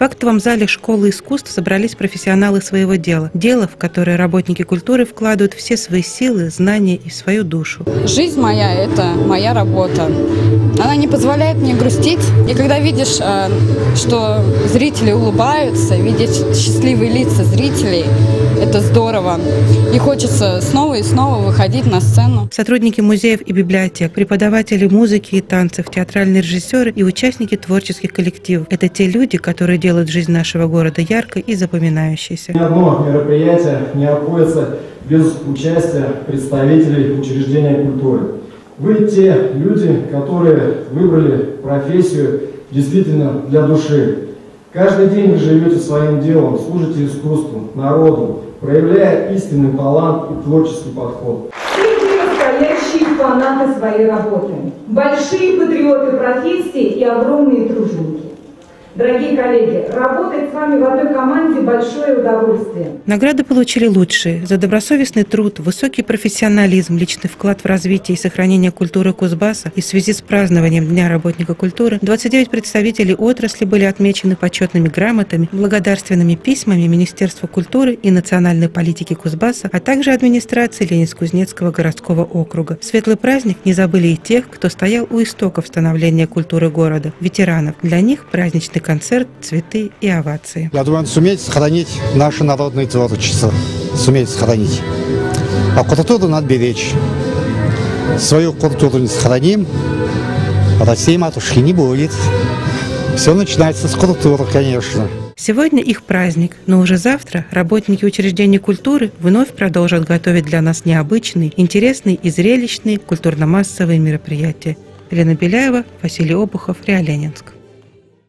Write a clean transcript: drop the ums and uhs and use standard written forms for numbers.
В актовом зале Школы искусств собрались профессионалы своего дела. Дело, в которое работники культуры вкладывают все свои силы, знания и свою душу. Жизнь моя – это моя работа. Она не позволяет мне грустить. И когда видишь, что зрители улыбаются, видишь счастливые лица зрителей, это здорово. И хочется снова и снова выходить на сцену. Сотрудники музеев и библиотек, преподаватели музыки и танцев, театральные режиссеры и участники творческих коллективов – это те люди, которые делают жизнь нашего города яркой и запоминающейся. Ни одно мероприятие не обходится без участия представителей учреждения культуры. Вы те люди, которые выбрали профессию действительно для души. Каждый день вы живете своим делом, служите искусству, народу, проявляя истинный талант и творческий подход. Настоящие фанаты своей работы, большие патриоты профессии и огромные труженики. Дорогие коллеги, работать с вами в одной команде – большое удовольствие. Награды получили лучшие. За добросовестный труд, высокий профессионализм, личный вклад в развитие и сохранение культуры Кузбасса. И в связи с празднованием Дня работника культуры 29 представителей отрасли были отмечены почетными грамотами, благодарственными письмами Министерства культуры и национальной политики Кузбасса, а также администрации Ленинск-Кузнецкого городского округа. Светлый праздник не забыли и тех, кто стоял у истоков становления культуры города – ветеранов. Для них праздничный концерт, цветы и овации. Я думаю, он сумеет сохранить наше народное творчество. Сумеет сохранить. А культуру надо беречь. Свою культуру не сохраним, России матушки не будет. Все начинается с культуры, конечно. Сегодня их праздник, но уже завтра работники учреждений культуры вновь продолжат готовить для нас необычные, интересные и зрелищные культурно-массовые мероприятия. Елена Беляева, Василий Обухов, РИА Ленинск.